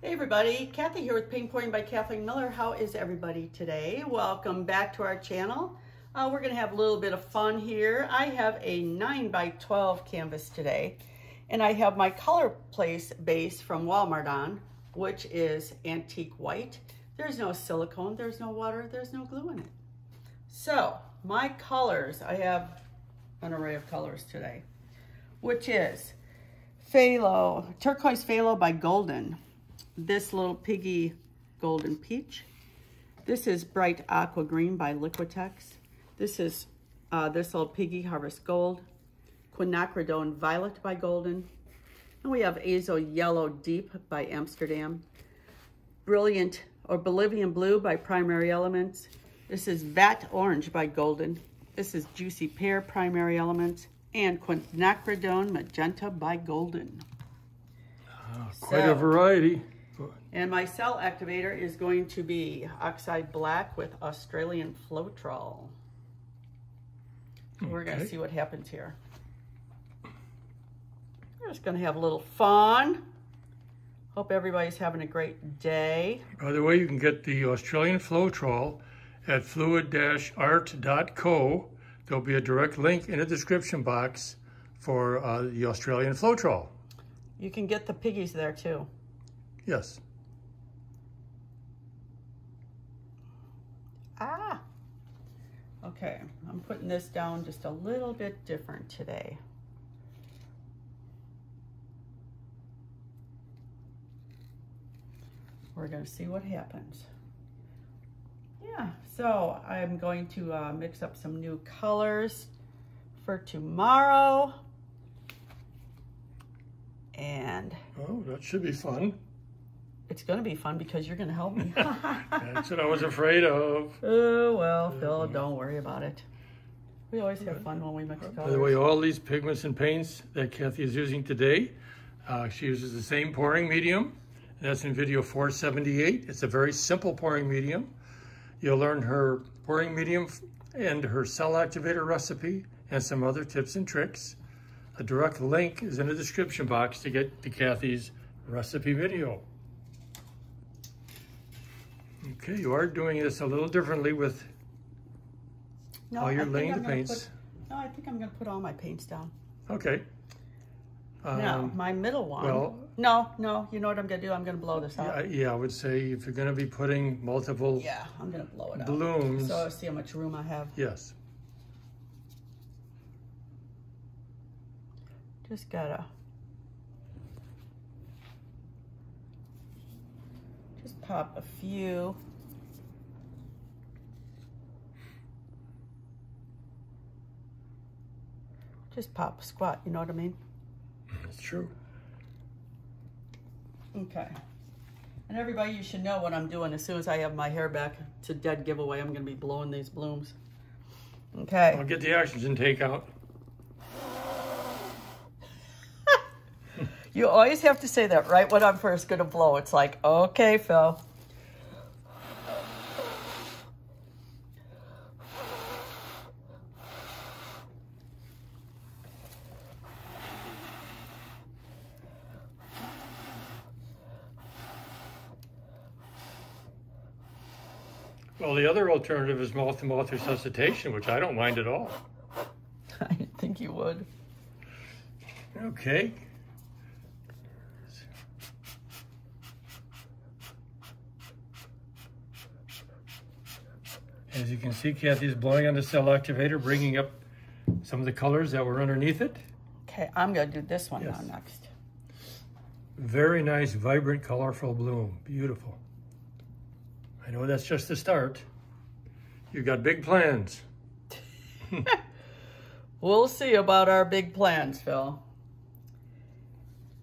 Hey everybody, Kathy here with Paint Pouring by Kathleen Miller. How is everybody today? Welcome back to our channel. We're going to have a little bit of fun here. I have a 9x12 canvas today, and I have my color place base from Walmart on, which is antique white. There's no silicone, there's no water, there's no glue in it. So my colors, I have an array of colors today, which is Phthalo, Turquoise Phthalo by Golden. This little piggy golden peach. This is bright aqua green by Liquitex. This is this little piggy harvest gold. Quinacridone violet by Golden. And we have azo yellow deep by Amsterdam. Brilliant or Bolivian blue by Primary Elements. This is vat orange by Golden. This is juicy pear Primary Elements. And Quinacridone magenta by Golden. Quite a variety. And my cell activator is going to be Oxide Black with Australian Floetrol. Okay. We're going to see what happens here. We're just going to have a little fun. Hope everybody's having a great day. By the way, you can get the Australian Floetrol at fluid-art.co. There'll be a direct link in the description box for the Australian Floetrol. You can get the piggies there too. Yes. Ah, okay. I'm putting this down just a little bit different today. We're gonna see what happens. Yeah, so I'm going to mix up some new colors for tomorrow. And oh, that should be fun. It's going to be fun because you're going to help me. That's what I was afraid of. Oh, well, Phil, don't worry about it. We always have fun when we mix colors. By the way, all these pigments and paints that Kathy is using today, she uses the same pouring medium. That's in video 478. It's a very simple pouring medium. You'll learn her pouring medium and her cell activator recipe and some other tips and tricks. A direct link is in the description box to get to Kathy's recipe video. Okay, you are doing this a little differently with how you're laying the paints. No, I think I'm going to put all my paints down. Okay. No, my middle one. Well, no, you know what I'm going to do? I'm going to blow this out. Yeah, I would say if you're going to be putting multiple I'm going to blow it blooms. Out. So I'll see how much room I have. Yes. Just gotta just pop a few. Just pop squat, you know what I mean? That's true. Okay. And everybody, you should know what I'm doing. As soon as I have my hair back, it's a dead giveaway. I'm gonna be blowing these blooms. Okay. I'll get the oxygen tank out. You always have to say that right when I'm first going to blow. It's like, okay, Phil. Well, the other alternative is mouth-to-mouth resuscitation, which I don't mind at all. I didn't think you would. Okay. As you can see, Kathy's blowing on the cell activator, bringing up some of the colors that were underneath it. Okay, I'm going to do this one now next. Very nice, vibrant, colorful bloom. Beautiful. I know that's just the start. You've got big plans. We'll see about our big plans, Phil.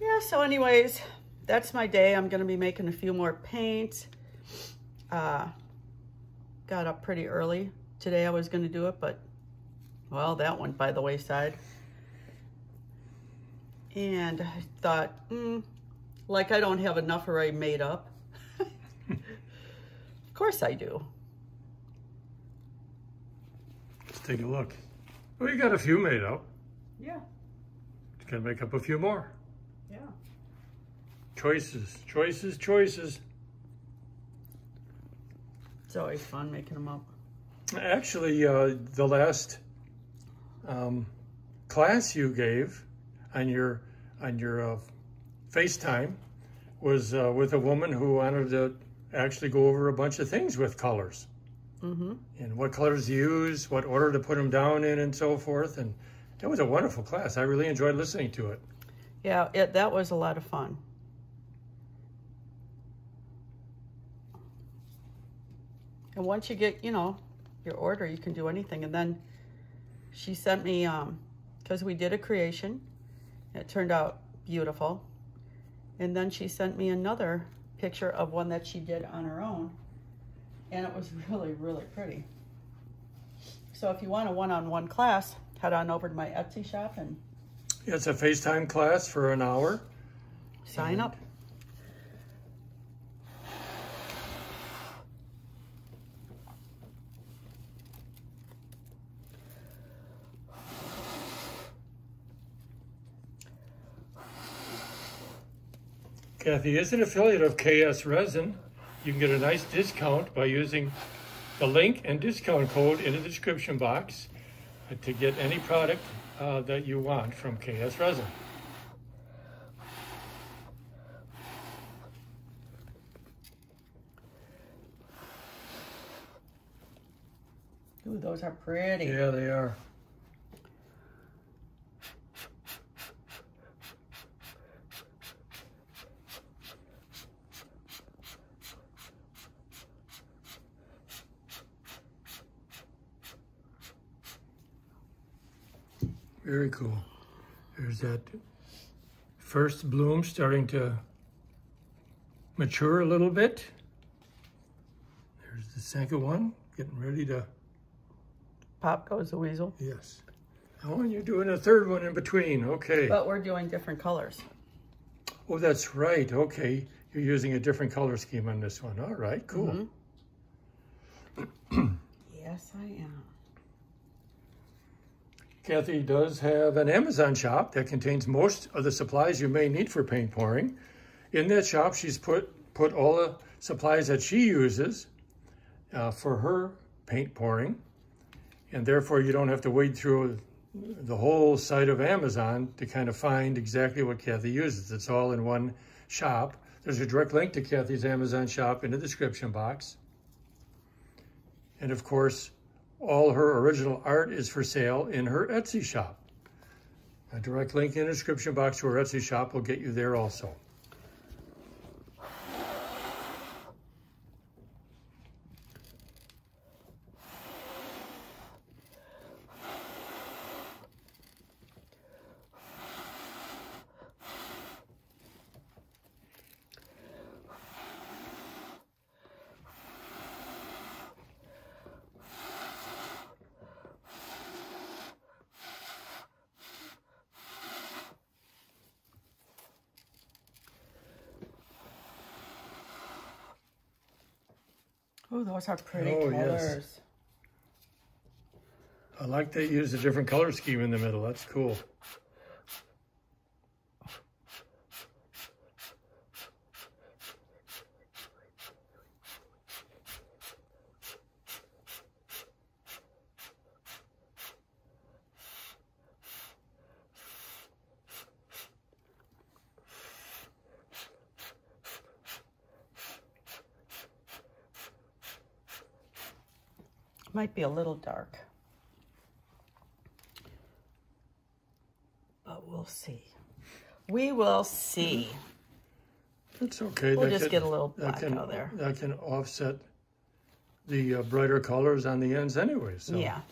Yeah, so anyways, that's my day. I'm going to be making a few more paints. Got up pretty early today. I was going to do it, but well, that went by the wayside. And I thought, like I don't have enough array made up. Of course I do. Let's take a look. Well, you got a few made up. Yeah. You can make up a few more. Yeah. Choices, choices, choices. It's always fun making them up. Actually, the last class you gave on your FaceTime was with a woman who wanted to actually go over a bunch of things with colors. Mm-hmm. And what colors to use, what order to put them down in, and so forth. And it was a wonderful class. I really enjoyed listening to it. Yeah, that was a lot of fun. And once you get, you know, your order, you can do anything. And then she sent me, because we did a creation, and it turned out beautiful. And then she sent me another picture of one that she did on her own. And it was really, really pretty. So if you want a one-on-one class, head on over to my Etsy shop. And it's a FaceTime class for an hour. Sign up. Kathy is an affiliate of KS Resin. You can get a nice discount by using the link and discount code in the description box to get any product that you want from KS Resin. Ooh, those are pretty. Yeah, they are. Very cool. There's that first bloom starting to mature a little bit. There's the second one getting ready to... Pop goes the weasel. Yes. Oh, and you're doing a third one in between. Okay. But we're doing different colors. Oh, that's right. Okay. You're using a different color scheme on this one. All right. Cool. Mm-hmm. Yes, I am. Kathy does have an Amazon shop that contains most of the supplies you may need for paint pouring. In that shop, she's put all the supplies that she uses for her paint pouring. And therefore, you don't have to wade through the whole site of Amazon to kind of find exactly what Kathy uses. It's all in one shop. There's a direct link to Kathy's Amazon shop in the description box. And of course, all her original art is for sale in her Etsy shop. A direct link in the description box to her Etsy shop will get you there also. Oh, those are pretty colors. Yes. I like that you use a different color scheme in the middle. That's cool. Might be a little dark, but we'll see. We will see. It's okay. We'll just get a little black out there. That can offset the brighter colors on the ends anyway. So yeah,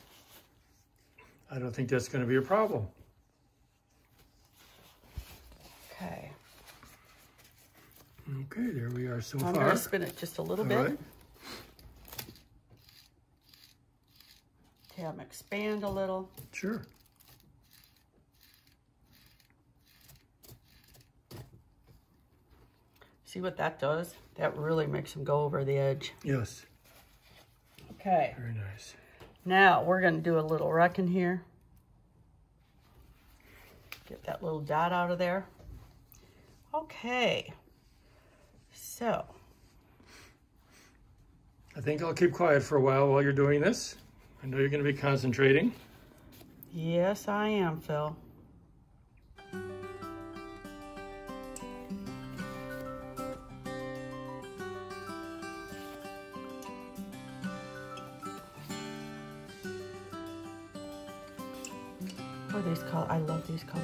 I don't think that's going to be a problem. Okay. Okay, there we are so far. I'm going to spin it just a little bit. Right. Have them expand a little. Sure. See what that does? That really makes them go over the edge. Yes. Okay. Very nice. Now we're going to do a little wrecking here. Get that little dot out of there. Okay. So. I think I'll keep quiet for a while you're doing this. I know you're going to be concentrating. Yes, I am, Phil. Oh, these colors. I love these colors.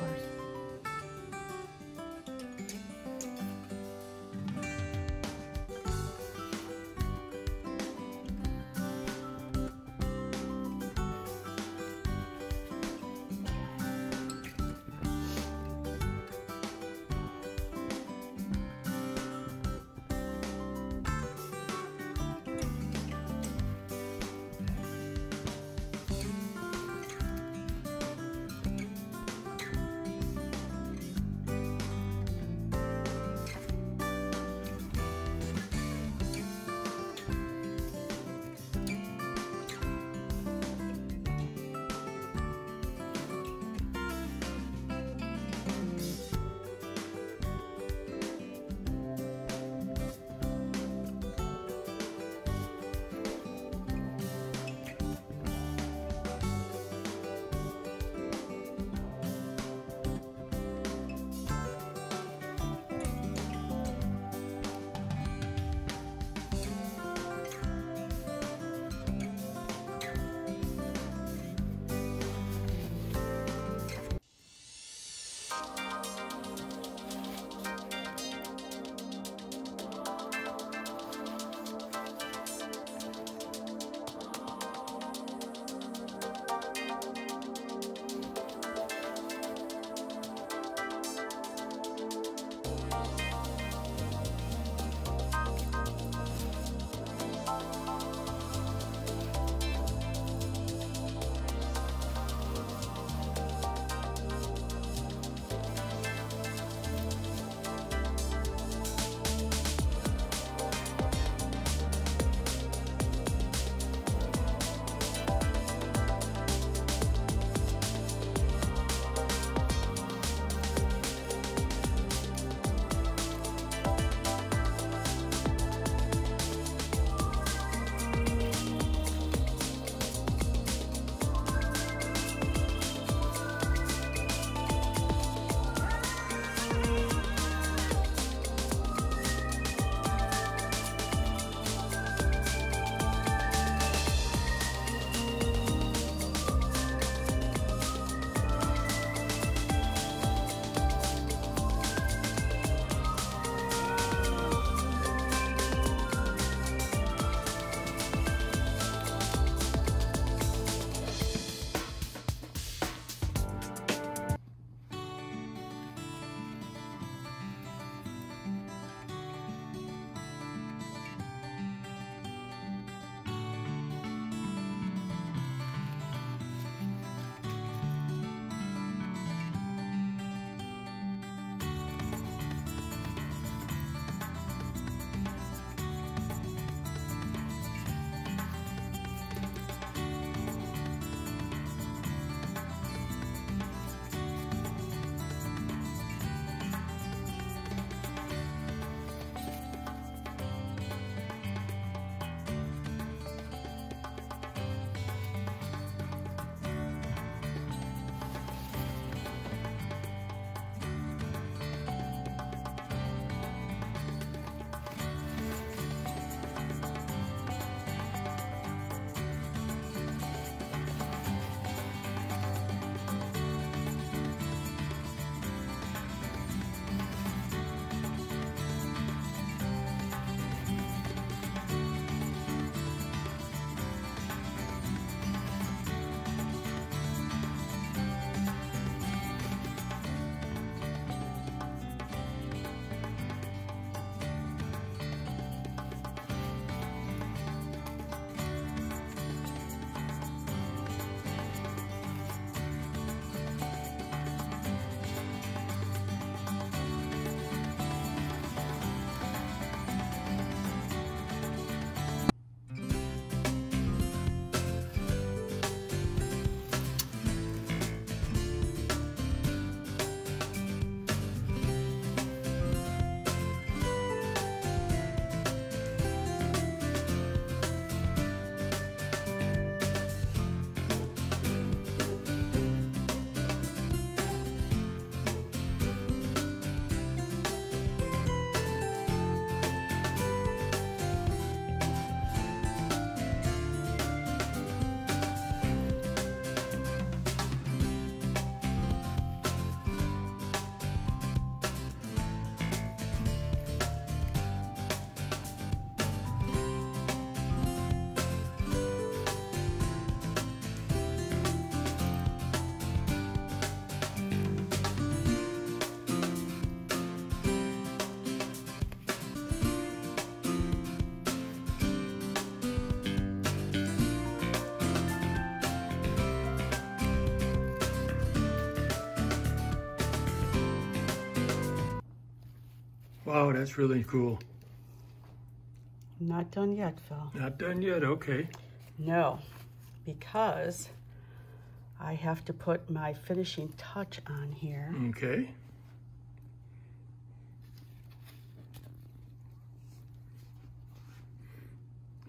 Wow, that's really cool. Not done yet, Phil. Not done yet, okay. No, because I have to put my finishing touch on here. Okay.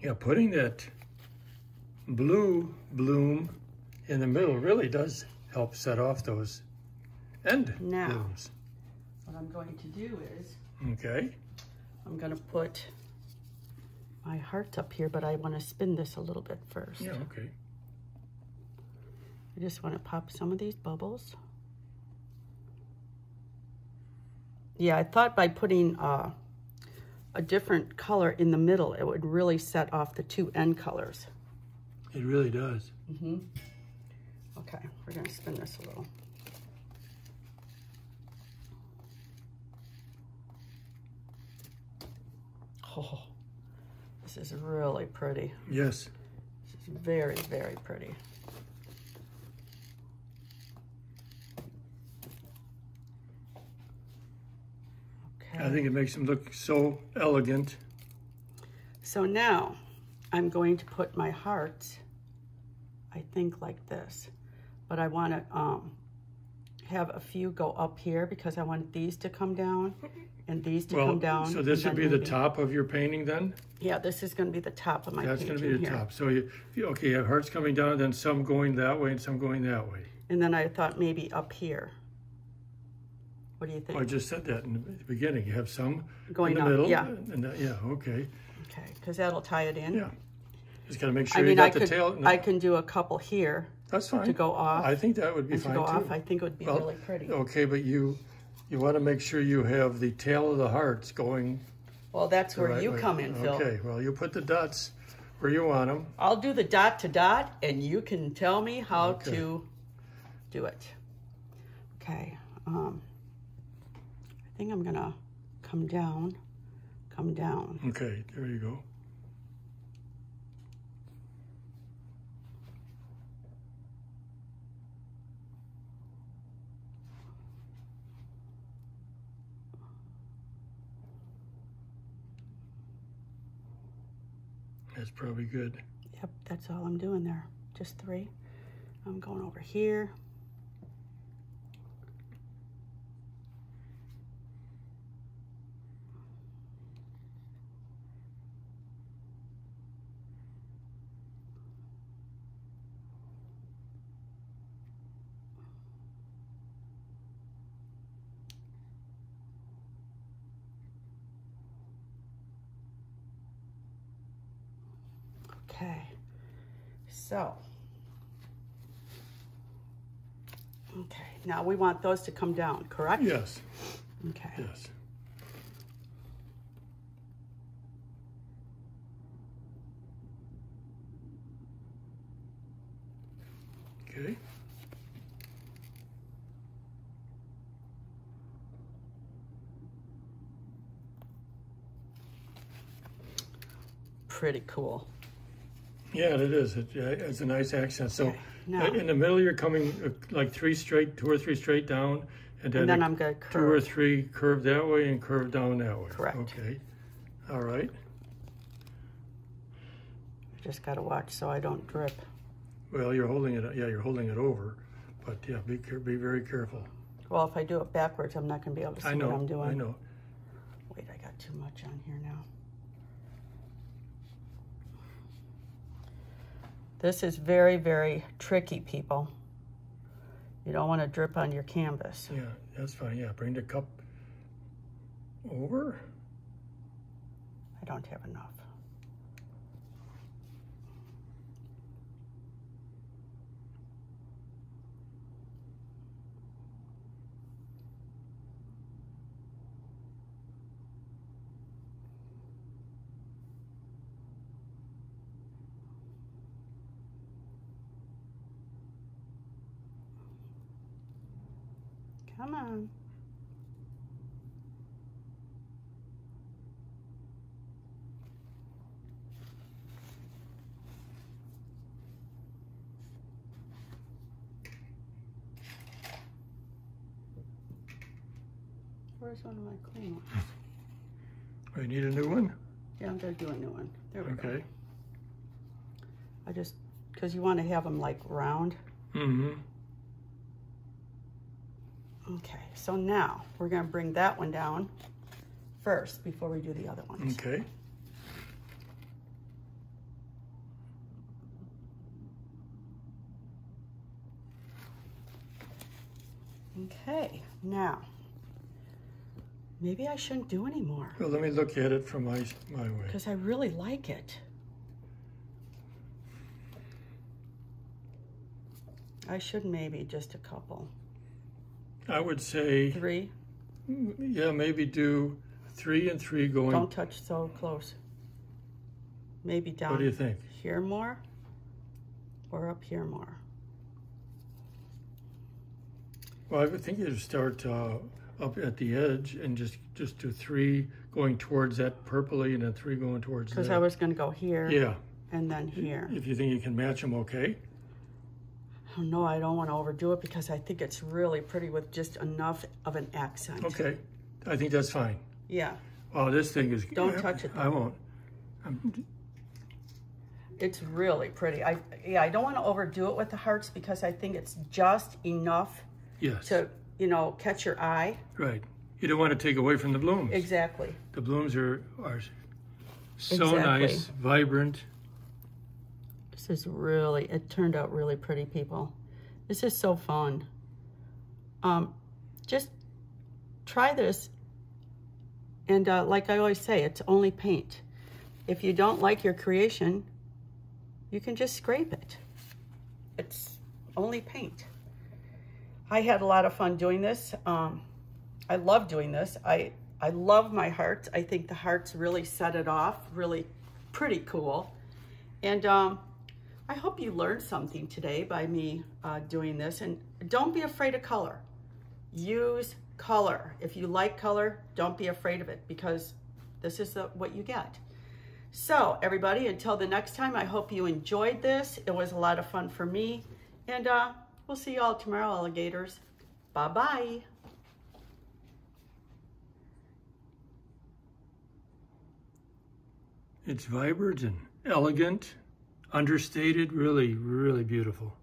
Yeah, putting that blue bloom in the middle really does help set off those end blooms. What I'm going to do is, okay, I'm going to put my hearts up here, but I want to spin this a little bit first. Yeah, okay. I just want to pop some of these bubbles. Yeah, I thought by putting a different color in the middle, it would really set off the two end colors. It really does. Mm-hmm. Okay, we're going to spin this a little. Oh, this is really pretty. Yes. This is very, very pretty. I think it makes them look so elegant. So now I'm going to put my hearts, I think, like this, but I want to have a few go up here because I want these to come down and these to come down. So this would be the top of your painting then? Yeah, this is going to be the top of my painting. That's going to be the top. So you, okay, you have hearts coming down and then some going that way and some going that way. And then I thought maybe up here. What do you think? I just said that in the beginning. You have some going in the middle. Yeah. And that, yeah, okay. Okay, because that'll tie it in. Yeah. Just got to make sure you got the tail. I can do a couple here. That's fine. To go off. I think that would be fine, too. To go off, I think it would be really pretty. Okay, but you want to make sure you have the tail of the hearts going. Well, that's where you come in, Phil. Okay, well, you put the dots where you want them. I'll do the dot to dot, and you can tell me how to do it. Okay. I think I'm gonna come down, come down. Okay, there you go. That's probably good. Yep, that's all I'm doing there, just three. I'm going over here. Okay, so, okay, now we want those to come down, correct? Yes. Okay. Yes. Okay. Pretty cool. Yeah, it is. It's a nice accent. So okay, now, in the middle, you're coming like two or three straight down, and then I'm going to curve. Two or three curve that way and curve down that way. Correct. Okay. All right. I just got to watch so I don't drip. Well, you're holding it. Yeah, you're holding it over, but yeah, be very careful. Well, if I do it backwards, I'm not going to be able to see what I'm doing. I know. Wait, I got too much on here now. This is very, very tricky, people. You don't want to drip on your canvas. Yeah, that's fine. Yeah, bring the cup over. I don't have enough. Come on. Where's one of my clean ones? I need a new one? Yeah, I'm going to do a new one. There we go. Okay. I just, because you want to have them like round. Mm-hmm. Okay, so now we're going to bring that one down first before we do the other ones. Okay. Okay, now, maybe I shouldn't do any more. Well, let me look at it from my way. Because I really like it. I should maybe just a couple. I would say... 3? Yeah, maybe do 3 and 3 going... Don't touch so close. Maybe down... What do you think? Here more? Or up here more? Well, I would think you start up at the edge and just do 3 going towards that purpley and then 3 going towards that. Because I was going to go here. Yeah. And then here. If you think you can match them, okay. Oh, no, I don't want to overdo it because I think it's really pretty with just enough of an accent. Okay. I think that's fine. Yeah. Oh, this thing is... Don't touch it. Though. I won't. It's really pretty. I don't want to overdo it with the hearts because I think it's just enough... Yes. To, you know, catch your eye. Right. You don't want to take away from the blooms. Exactly. The blooms are so nice, vibrant. This is really, it turned out really pretty, people. This is so fun. Just try this. And like I always say, it's only paint. If you don't like your creation, you can just scrape it. It's only paint. I had a lot of fun doing this. I love doing this. I love my hearts. I think the hearts really set it off, really pretty cool. And I hope you learned something today by me doing this. And don't be afraid of color. Use color. If you like color, don't be afraid of it because this is what you get. So everybody, until the next time, I hope you enjoyed this. It was a lot of fun for me. And we'll see you all tomorrow, alligators. Bye-bye. It's vibrant and elegant, understated, really, really beautiful.